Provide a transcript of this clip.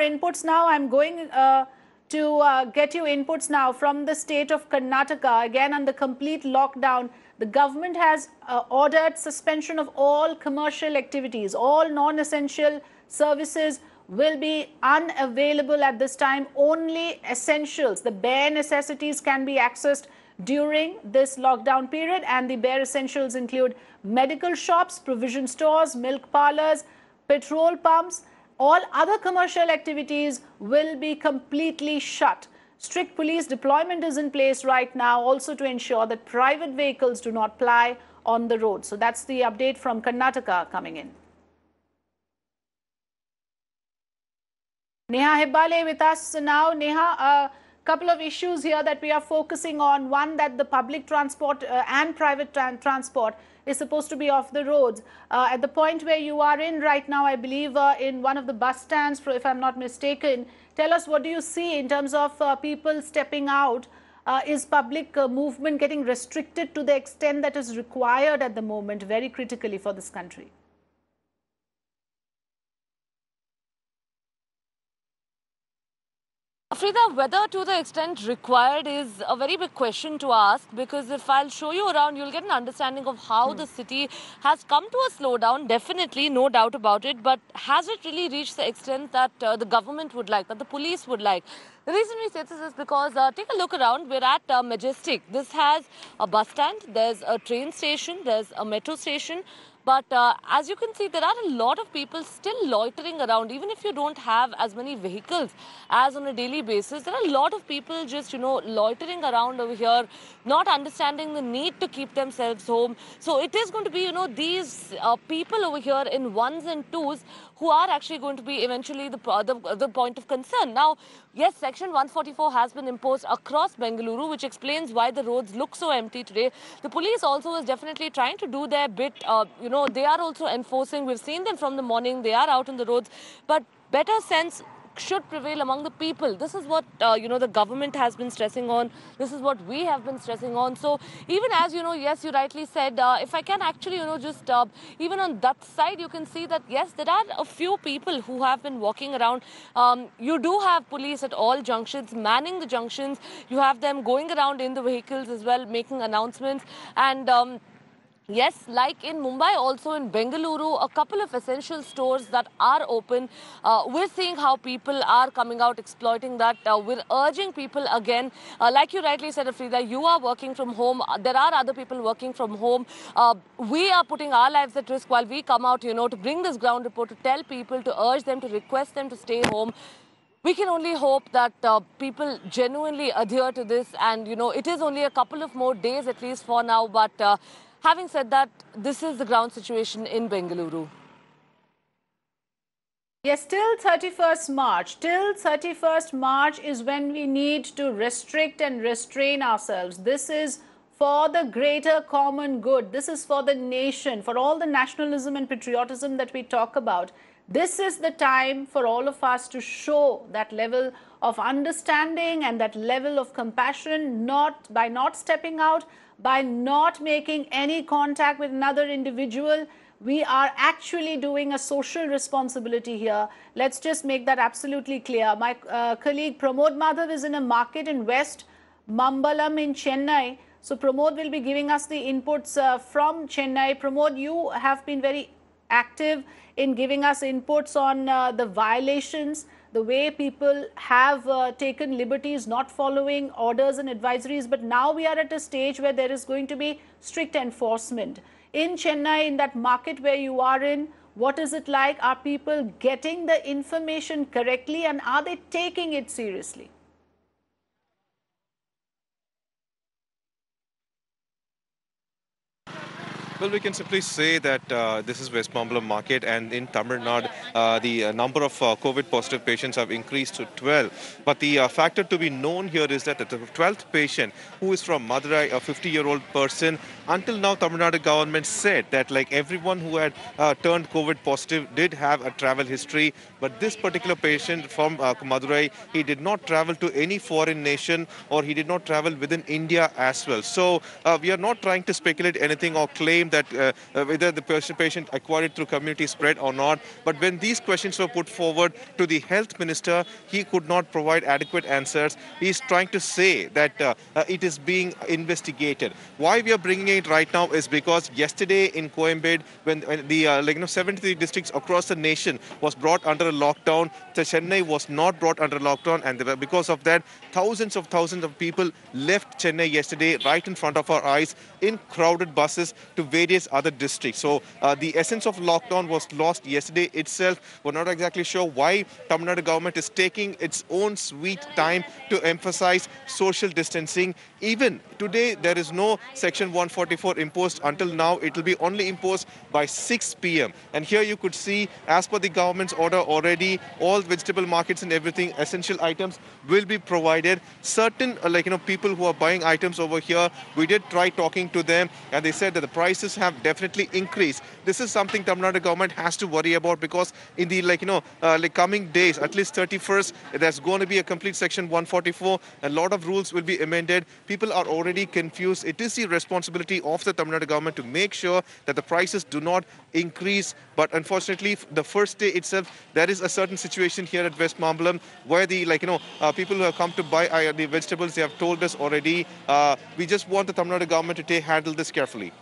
Inputs now. I'm going to get you inputs now from the state of Karnataka. Again, on the complete lockdown, the government has ordered suspension of all commercial activities. All non-essential services will be unavailable at this time. Only essentials, the bare necessities, can be accessed during this lockdown period. And the bare essentials include medical shops, provision stores, milk parlors, petrol pumps. All other commercial activities will be completely shut. Strict police deployment is in place right now also to ensure that private vehicles do not ply on the road. So that's the update from Karnataka coming in. Neha Hebbale with us now. Neha, couple of issues here that we are focusing on. One, that the public transport and private transport is supposed to be off the roads. At the point where you are in right now, I believe in one of the bus stands, if I'm not mistaken, tell us, what do you see in terms of people stepping out? Is public movement getting restricted to the extent that is required at the moment, very critically for this country? Afrida, whether to the extent required is a very big question to ask, because if I'll show you around, you'll get an understanding of how the city has come to a slowdown, definitely, no doubt about it. But has it really reached the extent that the government would like, that the police would like? The reason we say this is because, take a look around, we're at Majestic. This has a bus stand, there's a train station, there's a metro station. But as you can see, there are a lot of people still loitering around. Even if you don't have as many vehicles as on a daily basis, there are a lot of people just, you know, loitering around over here, not understanding the need to keep themselves home. So it is going to be, you know, these people over here in ones and twos who are actually going to be eventually the point of concern. Now, yes, Section 144 has been imposed across Bengaluru, which explains why the roads look so empty today. The police also is definitely trying to do their bit. You know, they are also enforcing. We've seen them from the morning. They are out on the roads. But better sense should prevail among the people. This is what, you know, the government has been stressing on. This is what we have been stressing on. So even as, you know, yes, you rightly said, if I can actually, you know, just even on that side, you can see that, yes, there are a few people who have been walking around. You do have police at all junctions, manning the junctions. You have them going around in the vehicles as well, making announcements. And yes, like in Mumbai, also in Bengaluru, a couple of essential stores that are open. We're seeing how people are coming out, exploiting that. We're urging people again, like you rightly said, Afrida, you are working from home. There are other people working from home. We are putting our lives at risk while we come out, you know, to bring this ground report, to tell people, to urge them, to request them to stay home. We can only hope that people genuinely adhere to this. And, you know, it is only a couple of more days at least for now, but having said that, this is the ground situation in Bengaluru. Yes, till 31st March. Till 31st March is when we need to restrict and restrain ourselves. This is for the greater common good. This is for the nation, for all the nationalism and patriotism that we talk about. This is the time for all of us to show that level of understanding and that level of compassion, not by not stepping out, by not making any contact with another individual. We are actually doing a social responsibility here. Let's just make that absolutely clear. My colleague Pramod Madhav is in a market in West Mambalam in Chennai. So Pramod will be giving us the inputs from Chennai. Pramod, you have been very active in giving us inputs on the violations, the way people have taken liberties, not following orders and advisories. But now we are at a stage where there is going to be strict enforcement. In Chennai, in that market where you are in, what is it like? Are people getting the information correctly, and are they taking it seriously? Well, we can simply say that this is West Pambula market, and in Tamil Nadu, the number of COVID-positive patients have increased to 12. But the factor to be known here is that the 12th patient, who is from Madurai, a 50-year-old person, until now Tamil Nadu government said that like everyone who had turned COVID-positive did have a travel history. But this particular patient from Madurai, he did not travel to any foreign nation, or he did not travel within India as well. So we are not trying to speculate anything or claim that whether the patient acquired through community spread or not. But when these questions were put forward to the health minister, he could not provide adequate answers. He's trying to say that it is being investigated. Why we are bringing it right now is because yesterday in Coimbatore, when the 73 districts across the nation was brought under a lockdown, so Chennai was not brought under lockdown, and because of that, thousands of people left Chennai yesterday right in front of our eyes in crowded buses to various other districts. So the essence of lockdown was lost yesterday itself. We're not exactly sure why Tamil Nadu government is taking its own sweet time to emphasize social distancing. Even today, there is no Section 144 imposed until now. It will be only imposed by 6 p.m. And here you could see, as per the government's order already, all vegetable markets and everything, essential items will be provided. Certain, people who are buying items over here, we did try talking to them, and they said that the prices have definitely increased. This is something Tamil Nadu government has to worry about, because in the coming days, at least 31st, there's going to be a complete Section 144. A lot of rules will be amended. People are already confused. It is the responsibility of the Tamil Nadu government to make sure that the prices do not increase. But unfortunately, the first day itself, there is a certain situation here at West Mambalam where the people who have come to buy the vegetables, they have told us already. We just want the Tamil Nadu government to handle this carefully.